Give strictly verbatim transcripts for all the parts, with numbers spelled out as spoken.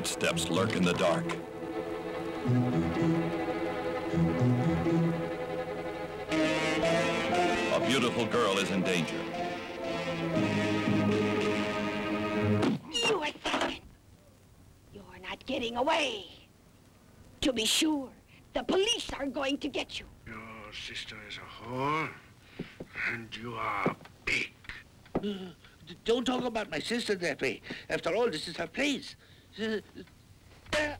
footsteps lurk in the dark. A beautiful girl is in danger. You are taken. You're not getting away. To be sure, the police are going to get you. Your sister is a whore, and you are big. Mm, don't talk about my sister that way. After all, this is her place. Uh, uh.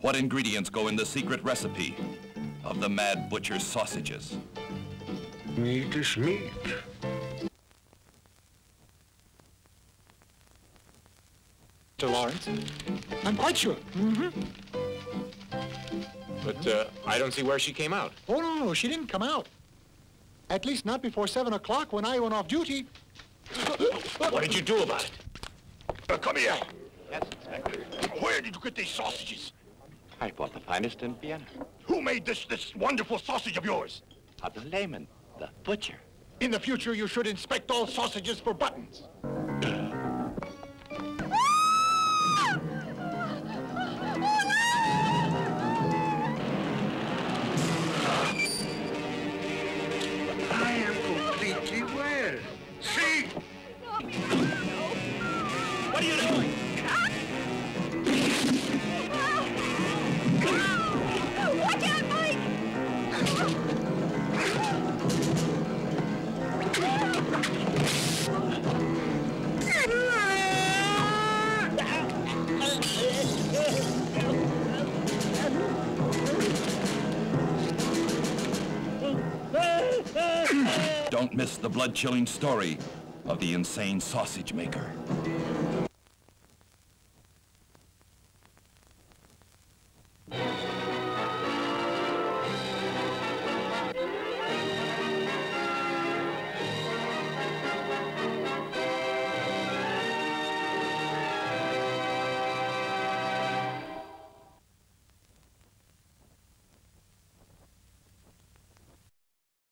What ingredients go in the secret recipe of the Mad Butcher's sausages? Meat is meat. Mister Lawrence? I'm quite sure. Mm-hmm. But uh, I don't see where she came out. Oh, no, no, she didn't come out. At least not before seven o'clock when I went off duty. What did you do about it? Uh, come here. Yes, Inspector. Where did you get these sausages? I bought the finest in Vienna. Who made this, this wonderful sausage of yours? Of the layman, the butcher. In the future, you should inspect all sausages for buttons. I am completely well. See? What are you doing? Don't miss the blood-chilling story of the insane sausage maker.